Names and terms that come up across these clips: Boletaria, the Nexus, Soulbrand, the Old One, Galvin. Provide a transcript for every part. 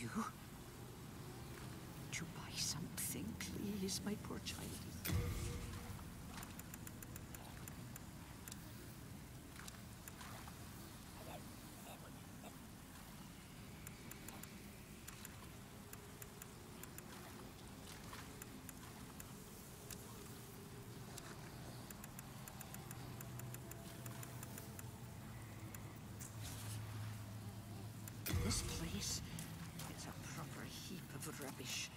You to buy something, please, my poor child. This place, of rubbish.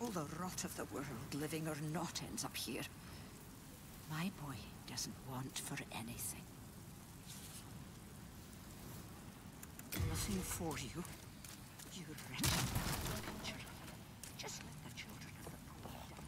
All the rot of the world, living or not, ends up here. My boy doesn't want for anything. Nothing for you. You wretched little creature. Just let the children of the poor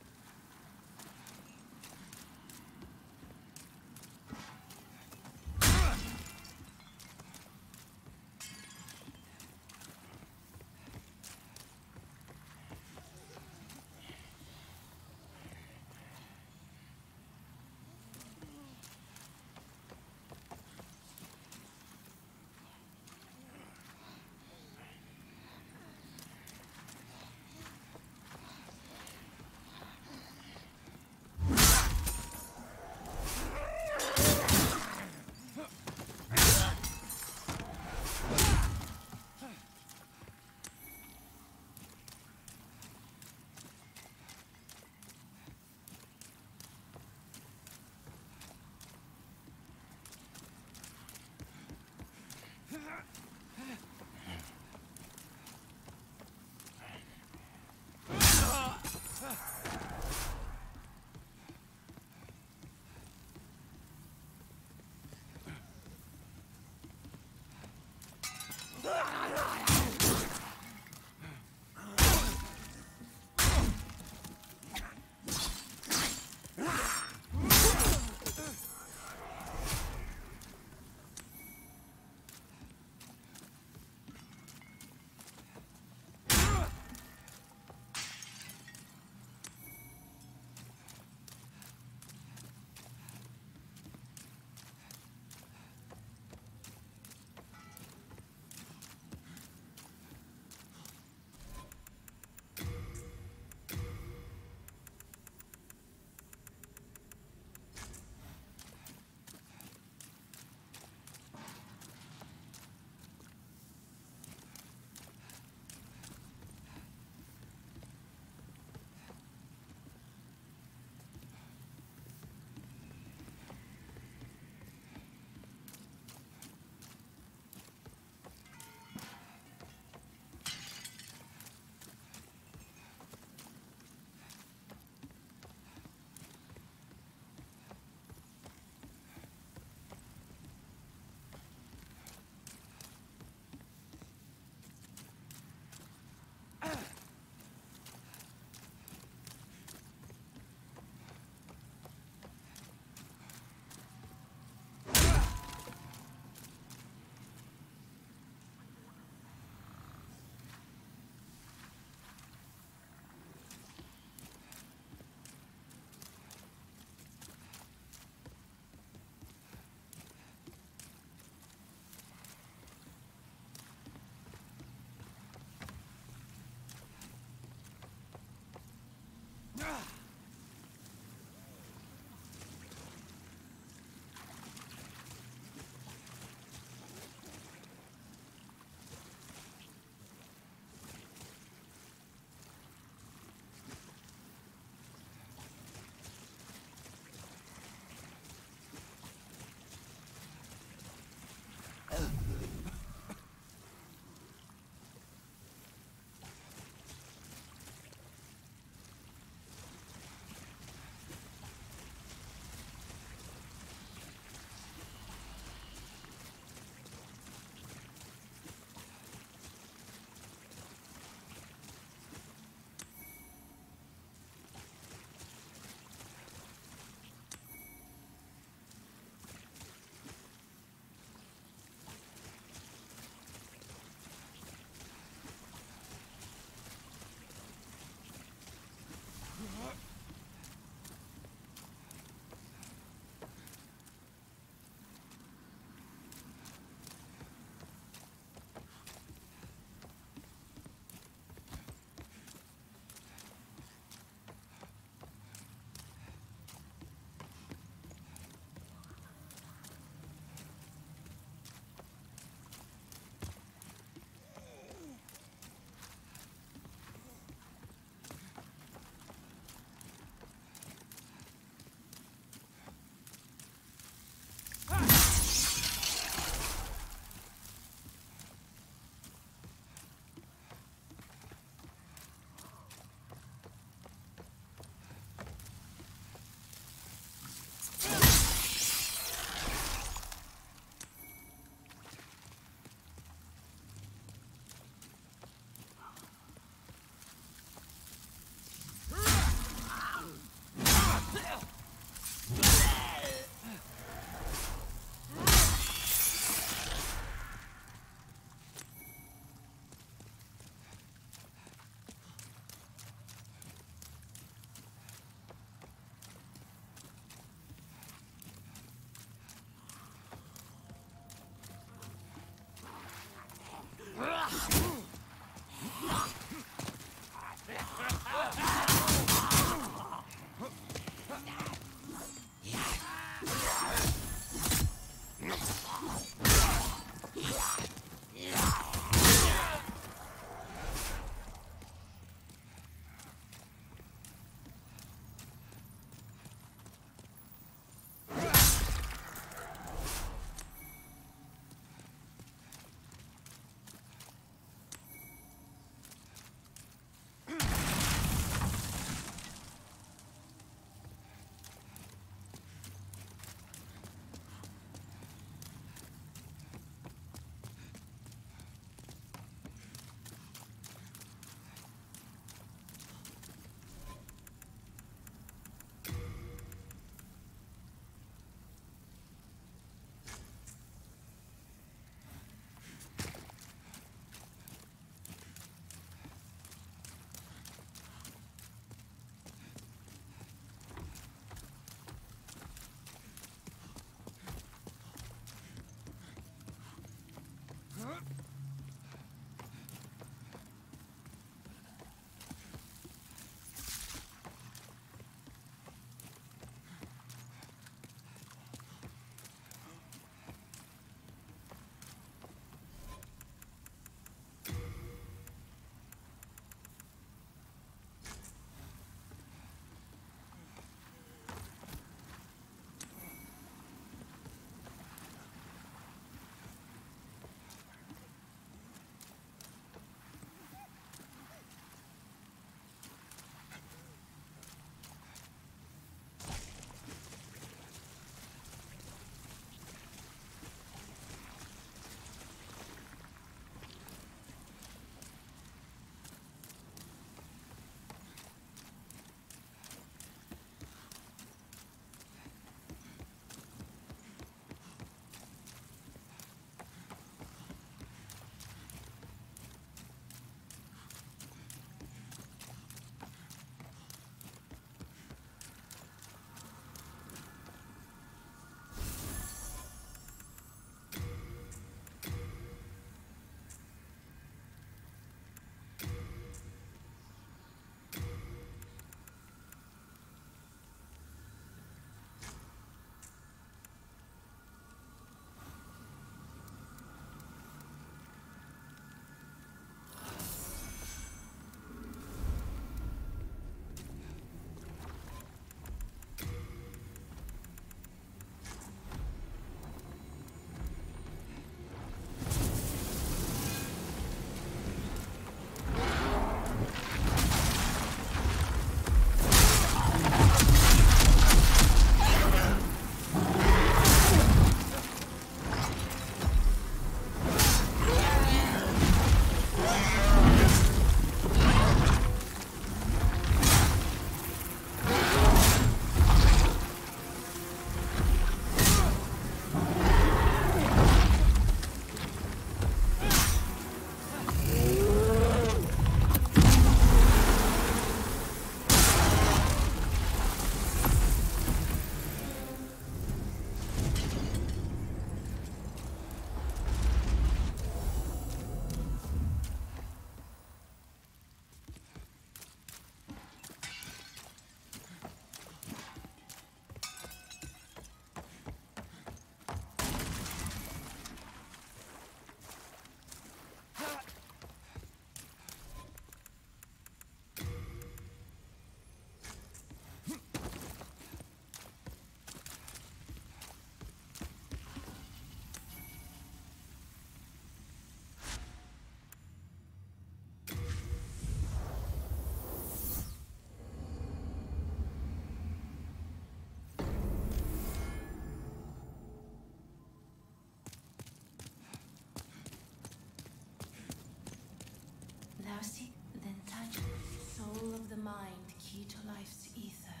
plastic, then touch it. Soul of the mind, key to life's ether.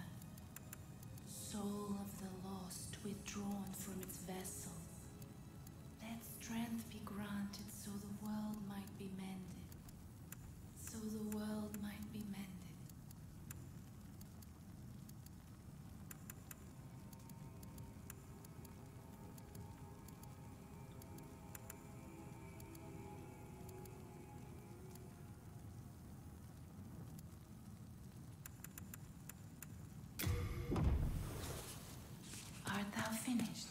Soul of the lost, withdrawn from its vessel. Let strength be granted so the world might be mended. So the world might be mended. Finished.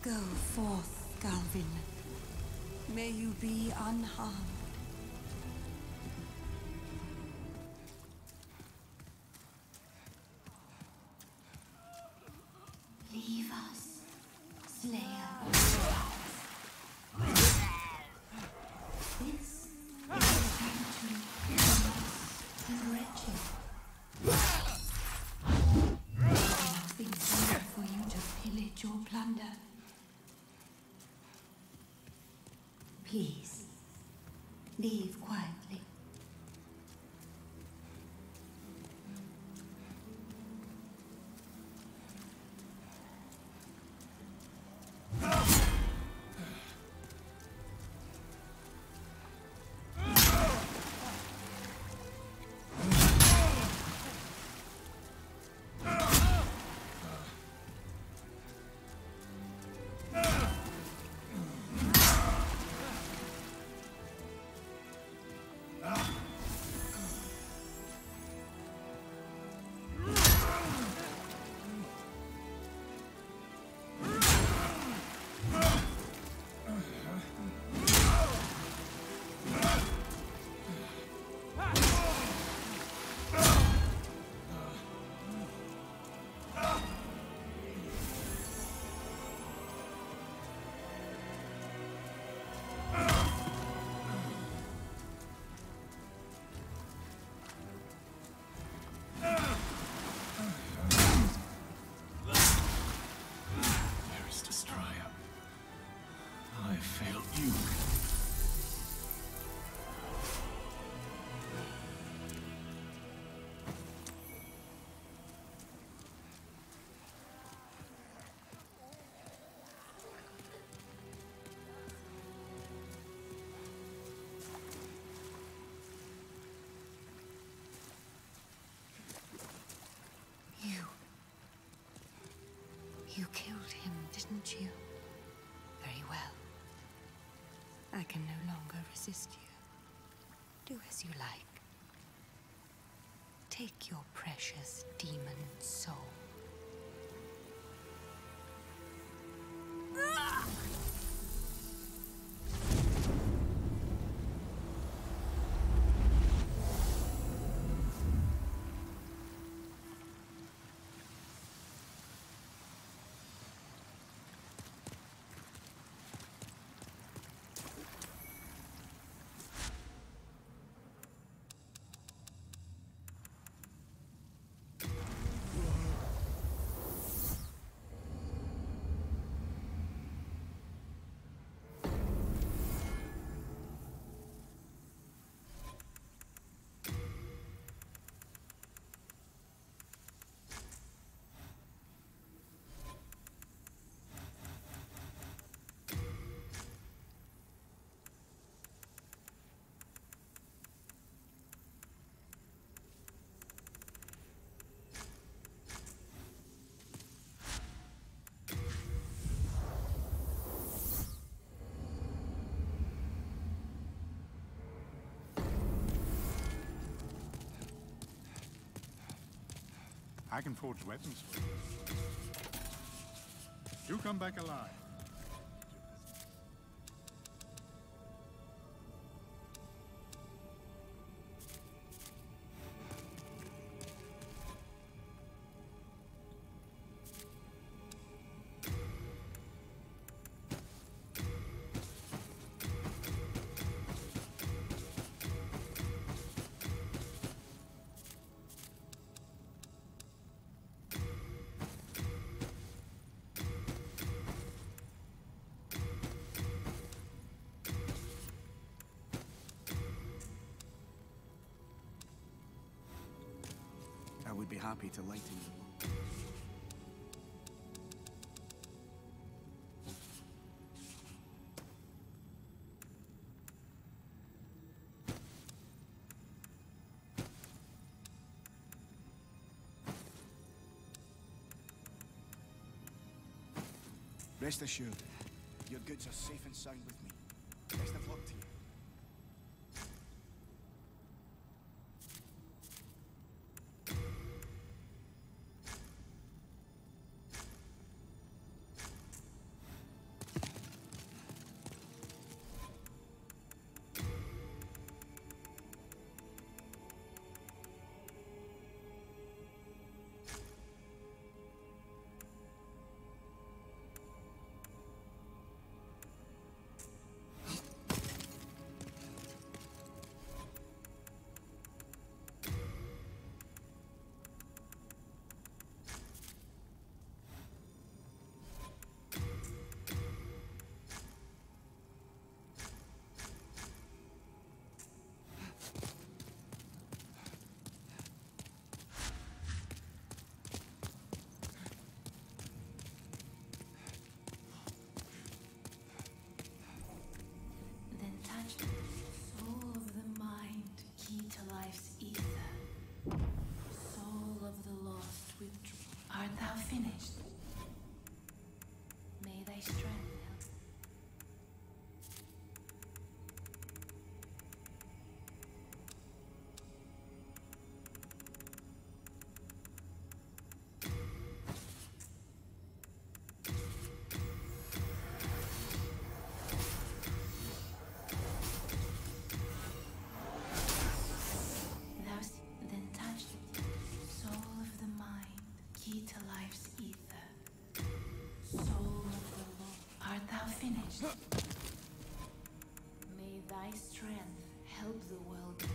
Go forth, Galvin. May you be unharmed. Please, leave quietly. You killed him, didn't you? Very well. I can no longer resist you. Do as you like. Take your precious demon soul. I can forge weapons for you. You come back alive. Be happy to lighten you. Rest assured, your goods are safe and sound with me. Best of luck to you. Finished. May thy strength help. Thou then touched the soul of the mind, key to life's. Finished. May thy strength help the world end.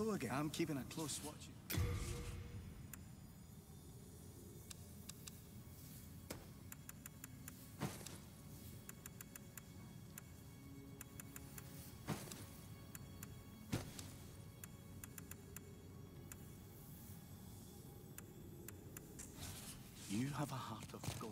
yellow again. I'm keeping a close watch. You have a heart of gold.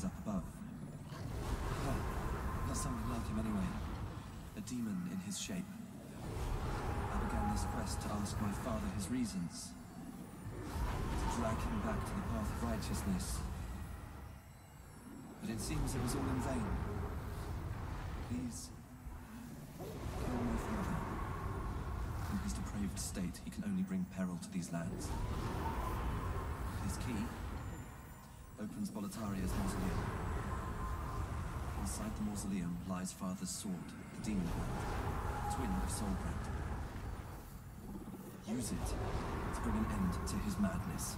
is up above. Well, there's something like him anyway. A demon in his shape. I began this quest to ask my father his reasons. To drag him back to the path of righteousness. But it seems it was all in vain. Please, kill my father. In his depraved state, he can only bring peril to these lands. His key opens Boletaria's mausoleum. Inside the mausoleum lies Father's sword, the demon hand, twin of Soulbrand. Use it to bring an end to his madness.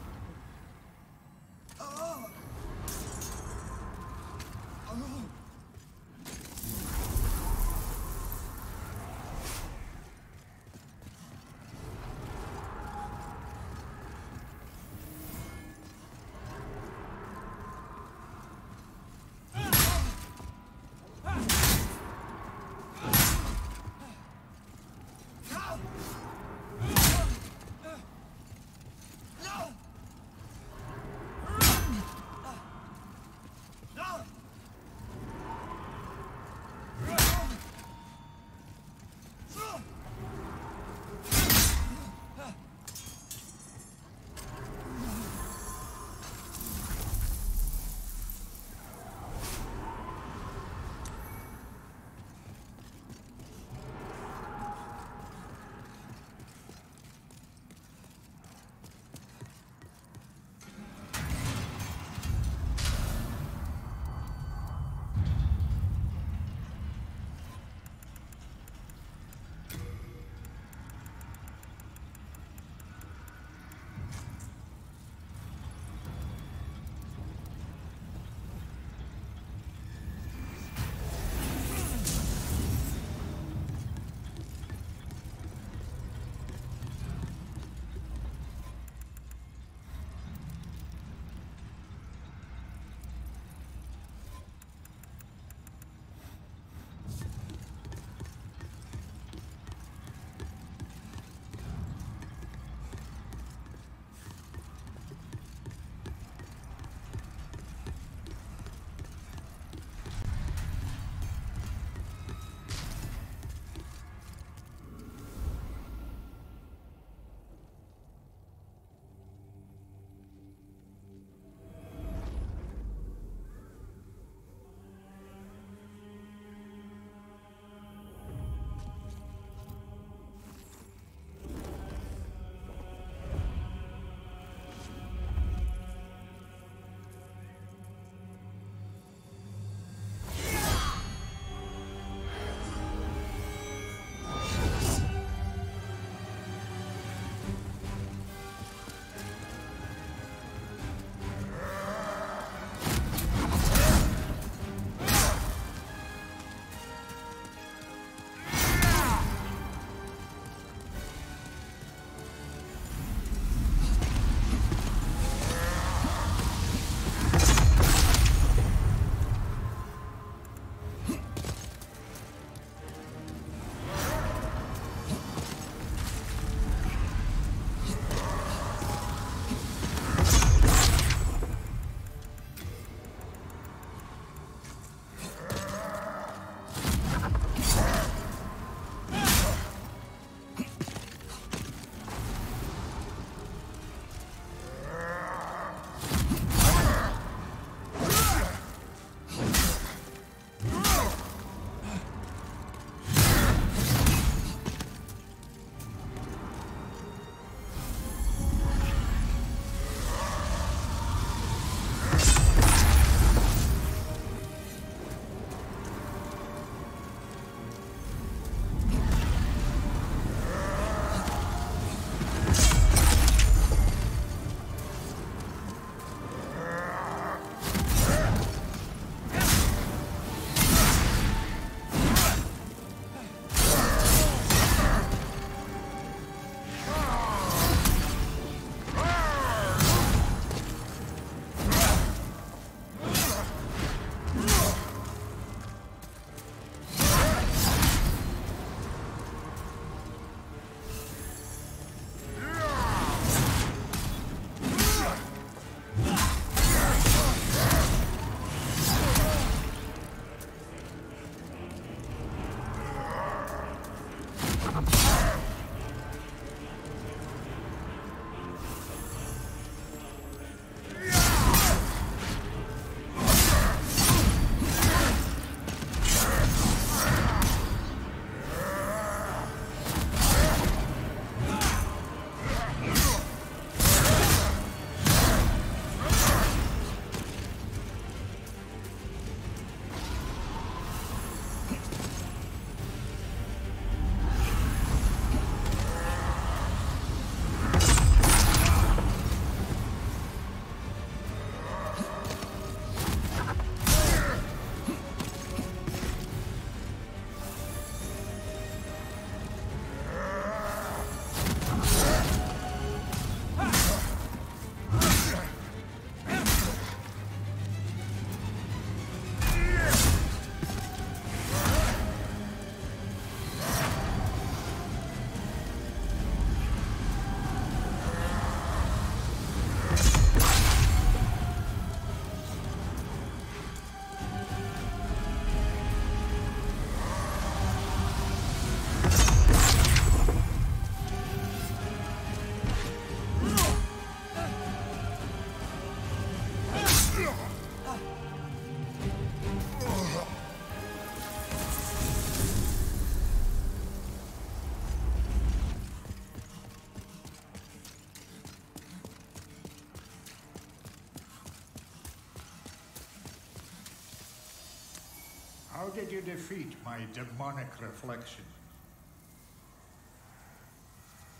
How did you defeat my demonic reflection?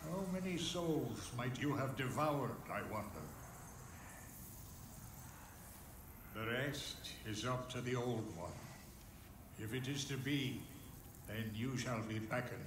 How many souls might you have devoured, I wonder? The rest is up to the Old One. If it is to be, then you shall be beckoned.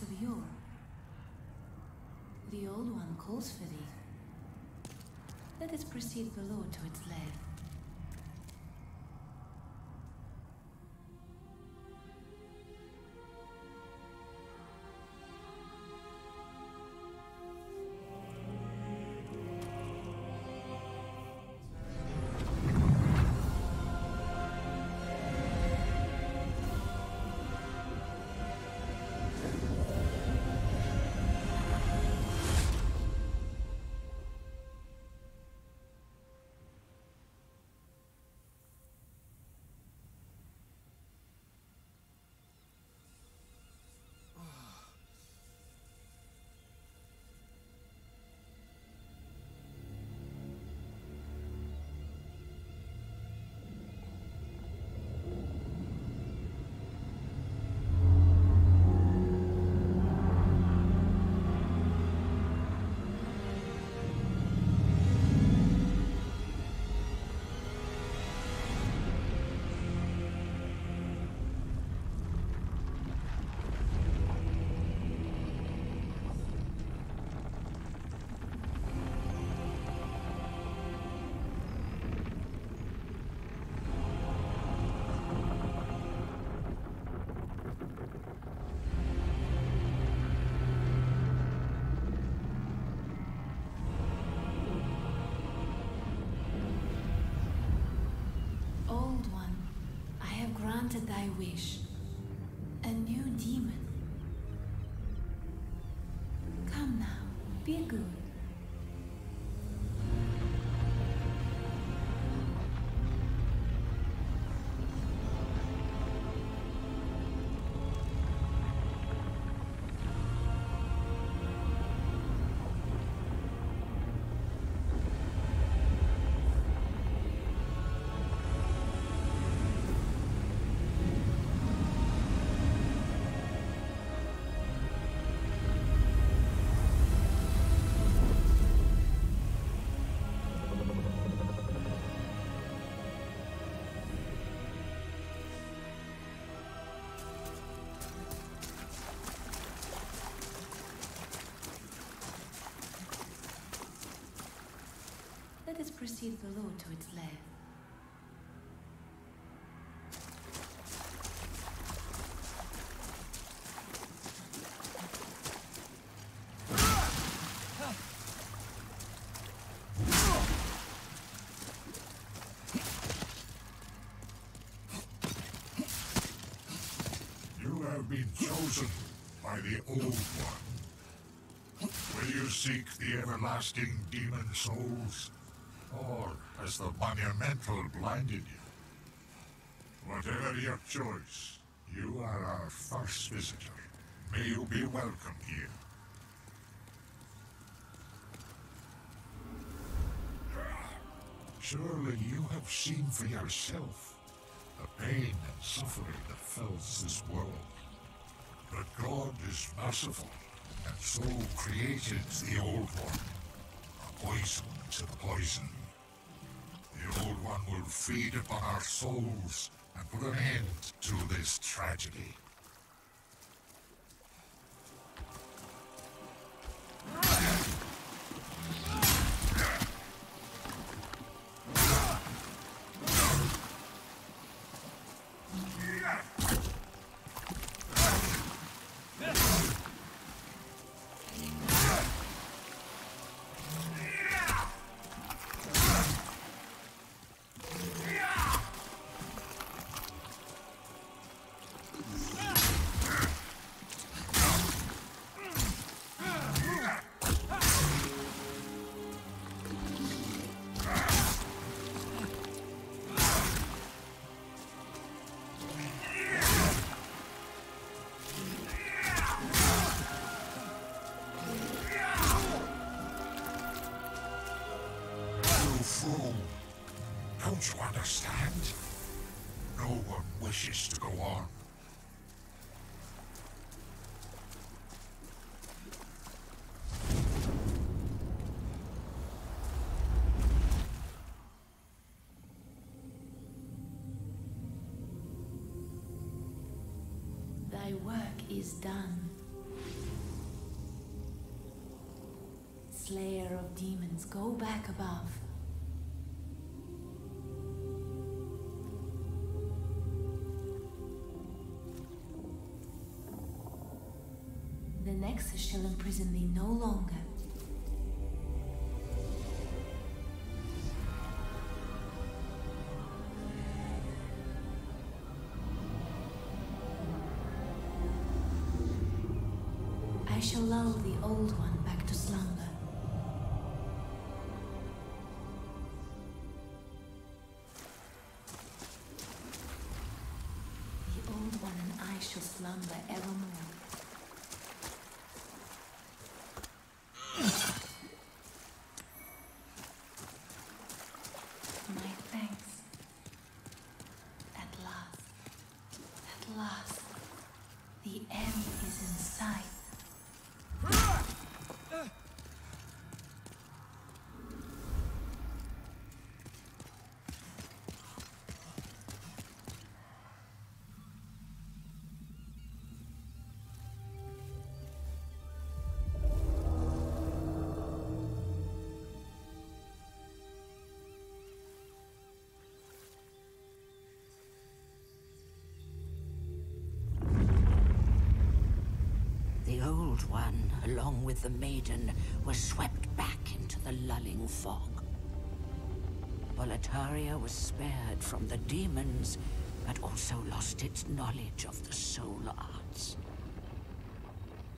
Of yore. The Old One calls for thee. Let us proceed below to its lair. Granted thy wish, a new demon. Come now, be good. Let us proceed below to its lair. You have been chosen by the Old One. Will you seek the everlasting demon souls? Or has the monumental blinded you? Whatever your choice, you are our first visitor. May you be welcome here. Surely you have seen for yourself the pain and suffering that fills this world. But God is merciful, and so created the Old One, a poison to the poison. The Old One will feed upon our souls and put an end to this tragedy. through. Don't you understand? No one wishes to go on. Thy work is done. Slayer of demons, go back above. The Nexus shall imprison thee no longer. I shall lull the Old One back to slumber. The Old One and I shall slumber evermore. The Old One, along with the Maiden, was swept back into the lulling fog. Boletaria was spared from the demons, but also lost its knowledge of the soul arts.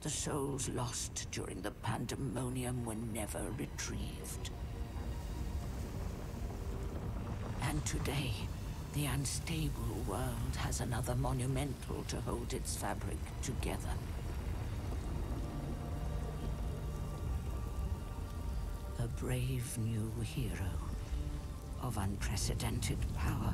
The souls lost during the pandemonium were never retrieved. And today, the unstable world has another monumental to hold its fabric together. A brave new hero of unprecedented power.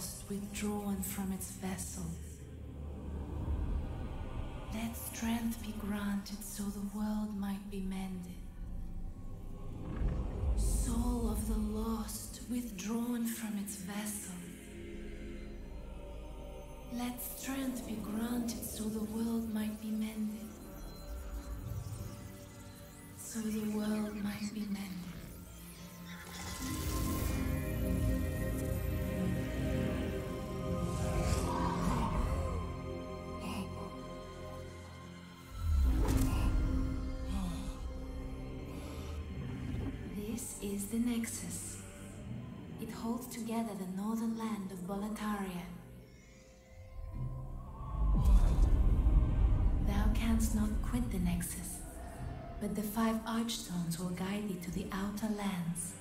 lost, withdrawn from its vessel. Let strength be granted so the world might be mended. Soul of the lost, withdrawn from its vessel. Let strength be granted so the world might be mended. So the world might be mended. This is the Nexus. It holds together the northern land of Boletaria. Thou canst not quit the Nexus, but the 5 archstones will guide thee to the outer lands.